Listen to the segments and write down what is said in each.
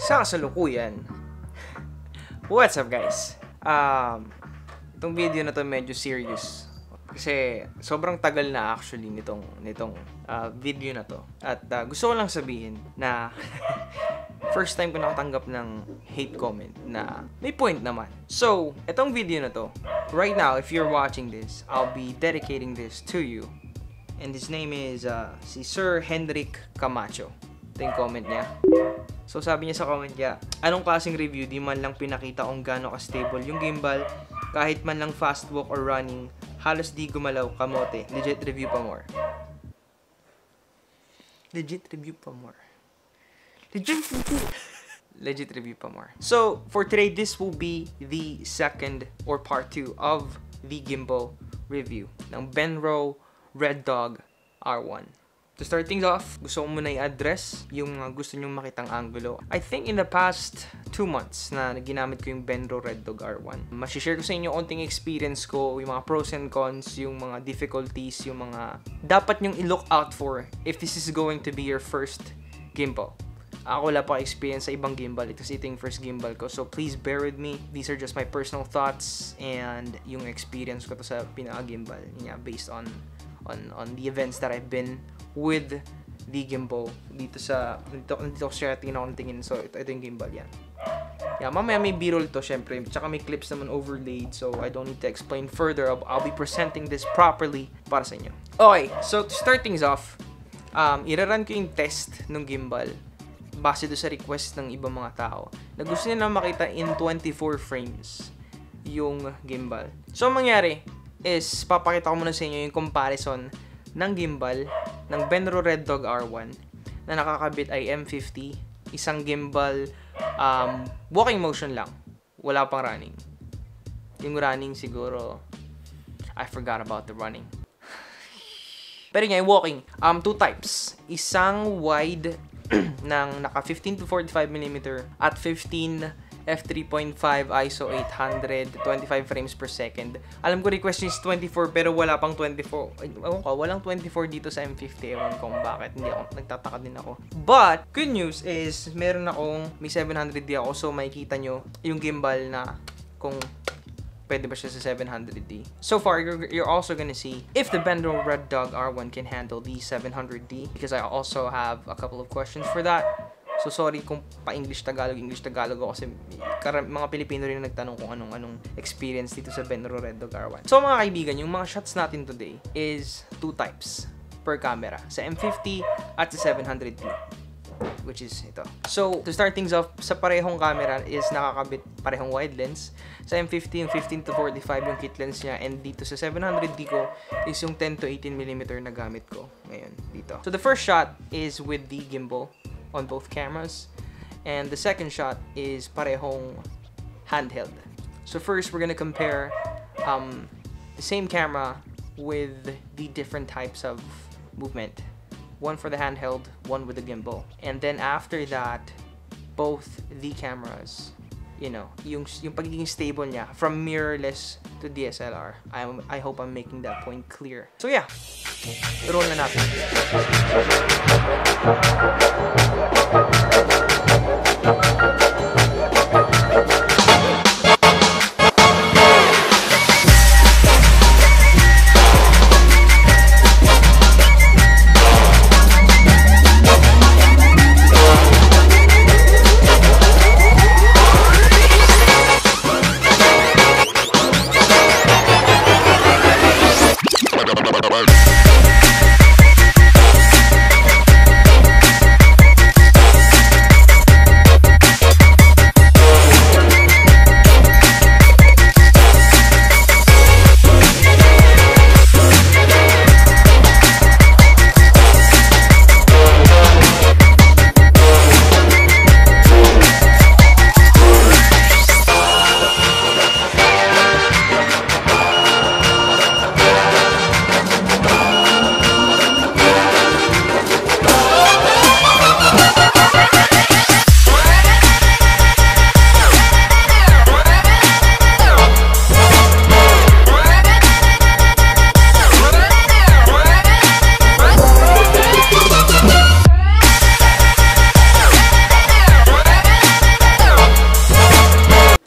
sa kasalukuyan. What's up guys? Itong video na to medyo serious. Kasi sobrang tagal na actually nitong video na to. At gusto ko lang sabihin na first time ko nakatanggap ng hate comment na may point naman. So, itong video na to, right now if you're watching this, I'll be dedicating this to you. And his name is si Sir Hendrik Camacho. Ito yung comment niya. So, sabi niya sa comment niya, anong klaseng review, di man lang pinakita kung gaano ka-stable yung gimbal, kahit man lang fast walk or running, halos di gumalaw, kamote. Legit review pa more. Legit review pa more. Legit review pa more. So, for today, this will be the second or part 2 of the gimbal review ng Benro Red Dog R1. To start things off, gusto ko muna i-address yung gusto nyong makitang angulo. I think in the past 2 months na ginamit ko yung Benro Red Dog R1, masishare ko sa inyo konting experience ko, yung mga pros and cons, yung mga difficulties, yung mga dapat nyong i-look out for if this is going to be your first gimbal. Ako wala pa experience sa ibang gimbal. Ito yung first gimbal ko. So please bear with me. These are just my personal thoughts and yung experience ko to sa pinaka-gimbal niya based on the events that I've been with the gimbal. Dito ko siya tingin. So ito yung gimbal yan. Yeah, mamaya may b-roll to syempre. Tsaka may clips naman overlaid. So I don't need to explain further. I'll be presenting this properly para sa inyo. Okay, so to start things off, ira-run ko yung test ng gimbal base doon sa request ng ibang mga tao na gusto nila makita in 24 frames yung gimbal. So, ang mangyari is, papakita ko muna sa inyo yung comparison ng gimbal ng Benro Red Dog R1 na nakakabit ay M50, isang gimbal walking motion lang, wala pang running. Yung running siguro, I forgot about the running. Pero yung walking, two types. Isang wide nang naka 15 to 45mm at 15 f3.5 ISO 800 25 frames per second. Alam ko request is 24 pero wala pang 24. Ewan ko, walang 24 dito sa M50. Ewan ko bakit, hindi ako, nagtataka din ako. But good news is meron akong may 700D ako, so makikita nyo yung gimbal na kung pwede ba siya sa 700D. So far, you're also gonna see if the Benro Red Dog R1 can handle the 700D because I also have a couple of questions for that. So sorry kung pa-English-Tagalog, English-Tagalog ako kasi mga Pilipino rin nagtanong kung anong experience dito sa Benro Red Dog R1. So mga kaibigan, yung mga shots natin today is two types per camera. Sa M50 at sa 700D. Which is ito. So, to start things off, sa parehong camera is nakakabit parehong wide lens. Sa M50, yung 15 to 45 yung kit lens niya. And dito sa 700D ko is yung 10 to 18mm na gamit ko ngayon dito. So, the first shot is with the gimbal on both cameras. And the second shot is parehong handheld. So, first, we're gonna compare the same camera with the different types of movement. One for the handheld, one with the gimbal. And then after that, both the cameras, you know, yung pagiging stable niya from mirrorless to DSLR. I hope I'm making that point clear. So yeah, roll na natin.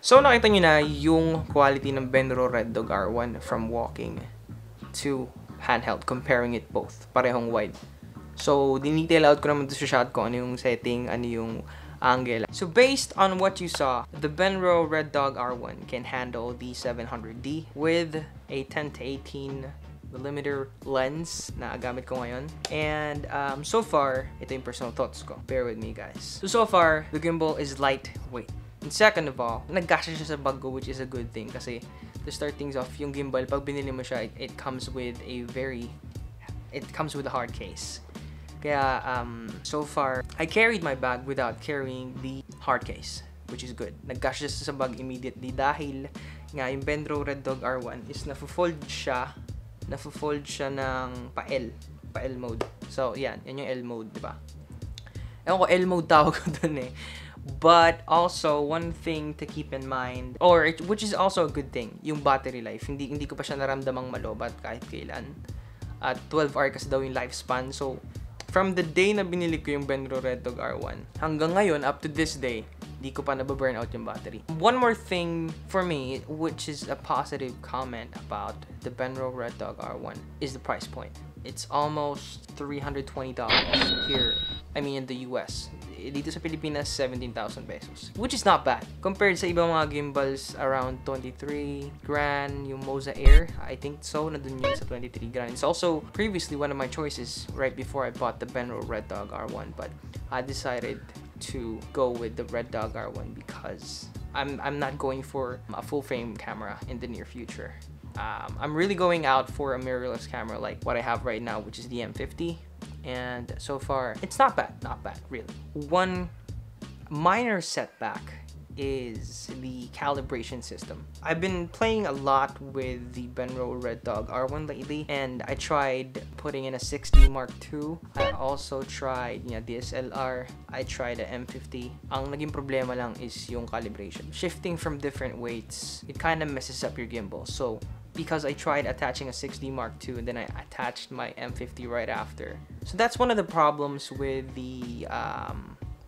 So nakita nyo na yung quality ng Benro Red Dog R1 from walking to handheld, comparing it both, parehong wide. So dinetail out ko naman to sa shot ko ano yung setting, ano yung angle. So based on what you saw, the Benro Red Dog R1 can handle the 700D with a 10-18mm lens na gamit ko ngayon. And so far, ito yung personal thoughts ko. Bear with me guys. So far, the gimbal is lightweight. And second of all, nagkasya siya sa bag ko, which is a good thing kasi to start things off, yung gimbal, pag binili mo siya, it comes with a it comes with a hard case. Kaya, so far, I carried my bag without carrying the hard case, which is good. Nagkasya siya sa bag immediately dahil nga yung Benro Red Dog R1 is nafofold siya ng pa-L mode. So, yan yung L mode, di ba? Ewan ko, L mode tawag ko dun eh. But also one thing to keep in mind, which is also a good thing, yung battery life. Hindi ko pa siya naramdamang malobat kahit kailan. At 12 hours kasi daw yung lifespan. So from the day na binili ko yung Benro Red Dog R1 hanggang ngayon up to this day, hindi ko pa nababurn out yung battery. One more thing for me, which is a positive comment about the Benro Red Dog R1, is the price point. It's almost $320 here. I mean in the US. Dito sa Pilipinas, 17,000 pesos. Which is not bad. Compared sa ibang mga gimbals, around 23 grand, yung Moza Air, I think so, nandun yun sa 23 grand. It's also previously one of my choices right before I bought the Benro Red Dog R1, but I decided to go with the Red Dog R1 because I'm not going for a full-frame camera in the near future. I'm really going out for a mirrorless camera like what I have right now, which is the M50. And so far, it's not bad, really. One minor setback is the calibration system. I've been playing a lot with the Benro Red Dog R1 lately, and I tried putting in a 6D Mark II. I also tried DSLR. I tried a M50. Ang naging problema lang is yung calibration. Shifting from different weights, it kind of messes up your gimbal. So because I tried attaching a 6D Mark II and then I attached my M50 right after. So that's one of the problems with the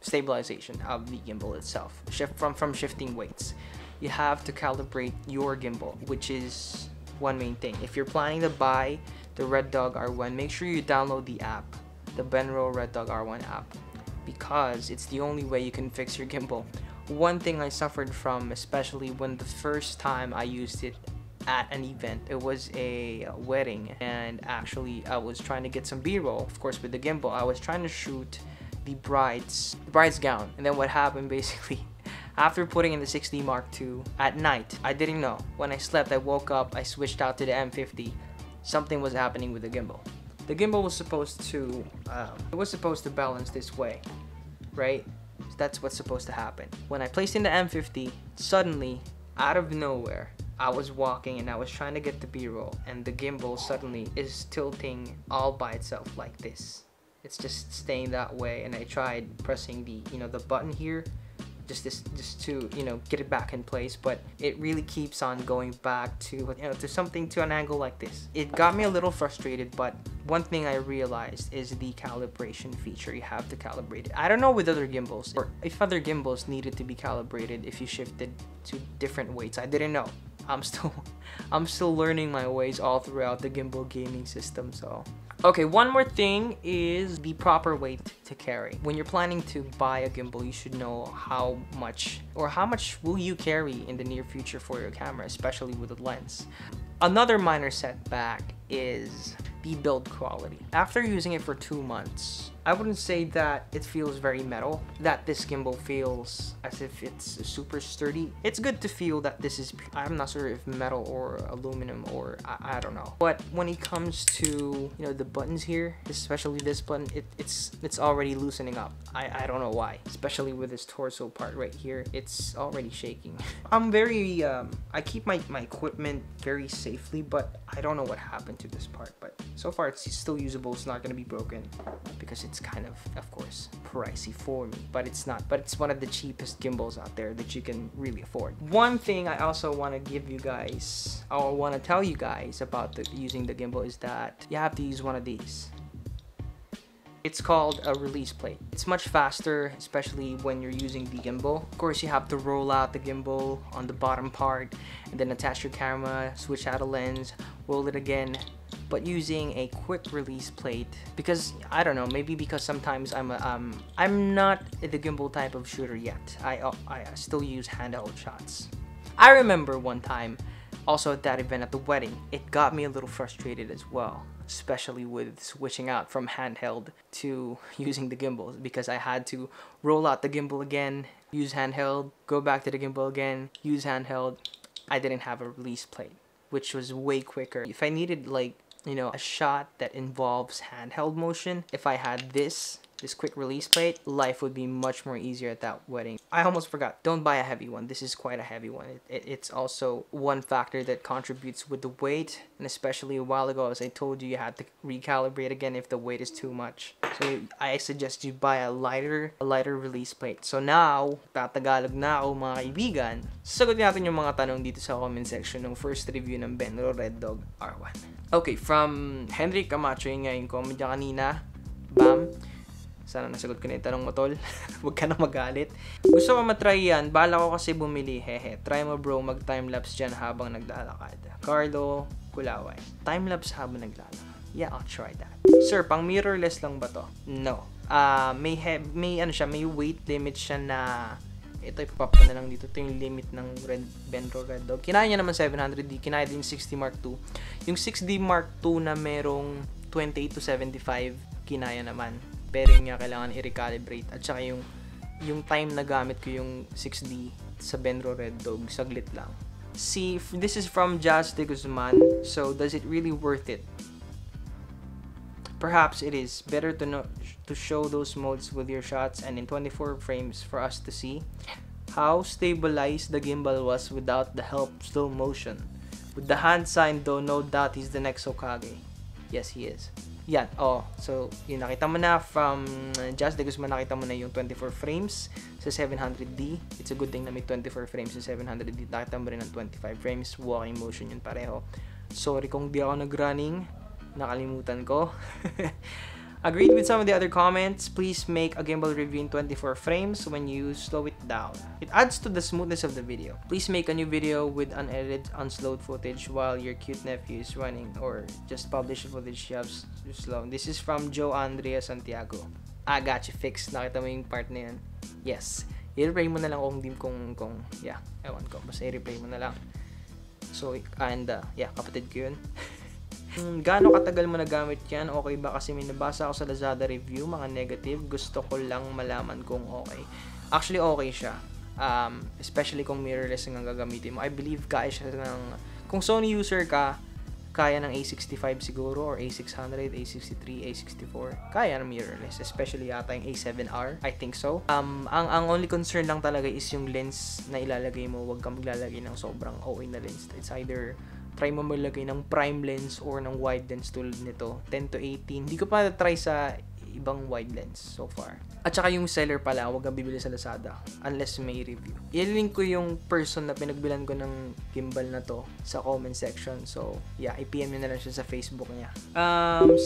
stabilization of the gimbal itself. From shifting weights, you have to calibrate your gimbal, which is one main thing. If you're planning to buy the Red Dog R1, make sure you download the app, the Benro Red Dog R1 app, because it's the only way you can fix your gimbal. One thing I suffered from, especially when the first time I used it at an event, it was a wedding, and actually I was trying to get some b-roll, of course, with the gimbal. I was trying to shoot the bride's gown, and then what happened basically, after putting in the 6D Mark II at night, I didn't know, when I slept, I woke up, I switched out to the M50, something was happening with the gimbal. The gimbal was supposed to balance this way, right? That's what's supposed to happen. When I placed in the M50, suddenly out of nowhere, I was walking and I was trying to get the b-roll, and the gimbal suddenly is tilting all by itself like this. It's just staying that way, and I tried pressing the button here, just to get it back in place, but it really keeps on going back to an angle like this. It got me a little frustrated, but one thing I realized is the calibration feature. You have to calibrate it. I don't know with other gimbals, or if other gimbals needed to be calibrated if you shifted to different weights. I didn't know. I'm still learning my ways all throughout the gimbal gaming system. So okay, one more thing is the proper weight to carry. When you're planning to buy a gimbal, you should know how much will you carry in the near future for your camera, especially with a lens. Another minor setback is the build quality. After using it for 2 months, I wouldn't say that it feels very metal, that this gimbal feels as if it's super sturdy. It's good to feel that this is, I'm not sure if metal or aluminum or I don't know. But when it comes to, the buttons here, especially this button, it's already loosening up. I don't know why, especially with this torso part right here, it's already shaking. I'm very, I keep my equipment very safely, but I don't know what happened to this part, but so far it's still usable. It's not gonna be broken because it's kind of course, pricey for me, but it's one of the cheapest gimbals out there that you can really afford. One thing I also want to tell you guys about using the gimbal is that you have to use one of these. It's called a release plate. It's much faster, especially when you're using the gimbal. Of course, you have to roll out the gimbal on the bottom part and then attach your camera, switch out a lens, roll it again, but using a quick release plate, because I don't know, maybe because sometimes I'm not the gimbal type of shooter yet. I still use handheld shots. I remember one time also at that event at the wedding, it got me a little frustrated as well, especially with switching out from handheld to using the gimbal, because I had to roll out the gimbal again, use handheld, go back to the gimbal again, use handheld. I didn't have a release plate, which was way quicker. If I needed, like, you know, a shot that involves handheld motion, if I had this quick release plate, life would be much more easier at that wedding. I almost forgot, don't buy a heavy one. This is quite a heavy one. It's also one factor that contributes with the weight, and especially a while ago, as I told you, you had to recalibrate again if the weight is too much. So I suggest you buy a lighter release plate. So now, tatagalog na ako mga kaibigan. Sagot natin yung mga tanong dito sa comment section ng first review ng Benro Red Dog R1. Okay, from Hendrik Camacho, yung nga yung comment niya kanina. Bam! Sana nasagot ko na yung tanong mo, tol. Huwag ka na magalit. Gusto ko matry yan. Bala ko kasi bumili. Hehe. Try mo bro, mag timelapse dyan habang naglalakad. Carlo Kulaway. Timelapse habang naglalakad. Yeah, I'll try that. Sir, pang mirrorless lang ba to? No. May weight limit siya na... Ito, ipapop ko na lang dito. Ito yung limit ng Benro Red Dog. Kinaya niya naman 700D. Kinaya din 6D Mark II. Yung 6D Mark II na merong 28 to 75, kinaya naman. Pero yung nga kailangan i-recalibrate. At saka yung time na gamit ko yung 6D sa Benro Red Dog, saglit lang. See, this is from Jazz de Guzman. So, does it really worth it? Perhaps it is better to show those modes with your shots and in 24 frames for us to see how stabilized the gimbal was without the help of slow motion. With the hand sign though, no doubt he's the next Hokage. Yes, he is. Yan, oh. So, yun, nakita mo na from Just De Guzman, nakita mo na yung 24 frames sa 700D. It's a good thing na may 24 frames sa 700D. Nakita mo rin ng 25 frames. Walking motion yun pareho. Sorry kung di ako nag-running. Nakalimutan ko. Agreed with some of the other comments. Please make a gimbal review in 24 frames when you slow it down. It adds to the smoothness of the video. Please make a new video with unedited, unslowed footage while your cute nephew is running, or just publish footage you have slow. This is from Joe Andrea Santiago. I got you fixed. Nakita mo yung part na yan? Yes. I-replay mo na lang kung yeah, ewan ko. Basta i-replay mo na lang. So, and yeah, kapatid ko yun. Gaano katagal mo nagamit yan? Okay ba? Kasi may nabasa ako sa Lazada review, mga negative. Gusto ko lang malaman kung okay. Actually, okay siya. Especially kung mirrorless ang gagamitin mo. I believe kaya siya ng... Kung Sony user ka, kaya ng A65 siguro, or A600, A63, A64. Kaya ng mirrorless. Especially yata yung A7R. I think so. Ang only concern lang talaga is yung lens na ilalagay mo. Huwag kang maglalagay ng sobrang OA na lens. It's either... try mo malagay ng prime lens or ng wide lens tulad nito. 10 to 18. Hindi ko pa na-try sa ibang wide lens so far. At saka yung seller pala, huwag kang bibili sa Lazada unless may review. I-link ko yung person na pinagbilan ko ng gimbal na to sa comment section. So, yeah, i-PM na lang siya sa Facebook niya.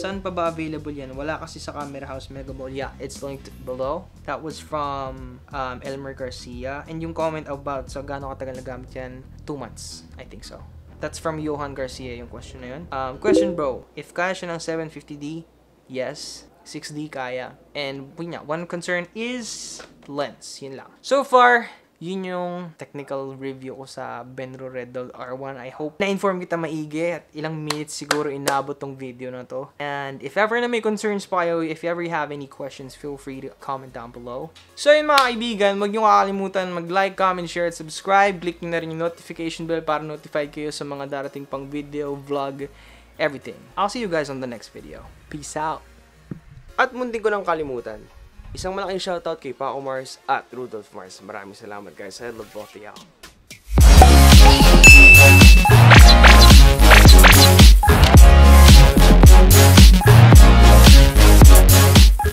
Saan pa ba available yan? Wala kasi sa Camera House Mega Mall. Yeah, it's linked below. That was from Elmer Garcia. And yung comment about so gaano katagal nagamit yan? 2 months. I think so. That's from Johan Garcia, yung question na yun. Question bro, if kaya siya ng 750D, yes. 6D kaya. And one concern is lens. Yun lang. So far, yun yung technical review ko sa Benro Red Dog R1. I hope na-inform kita maigi at ilang minutes siguro inabot tong video na to. And if ever na may concerns pa kayo, if you ever have any questions, feel free to comment down below. So yun mga kaibigan, huwag nyo kakalimutan mag-like, comment, share, at subscribe. Click nyo na rin yung notification bell para notified kayo sa mga darating pang video, vlog, everything. I'll see you guys on the next video. Peace out! At munti ko lang kalimutan. Isang malaking shoutout kay Paco Mars at Rudolph Mars. Maraming salamat guys. I love both of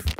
y'all.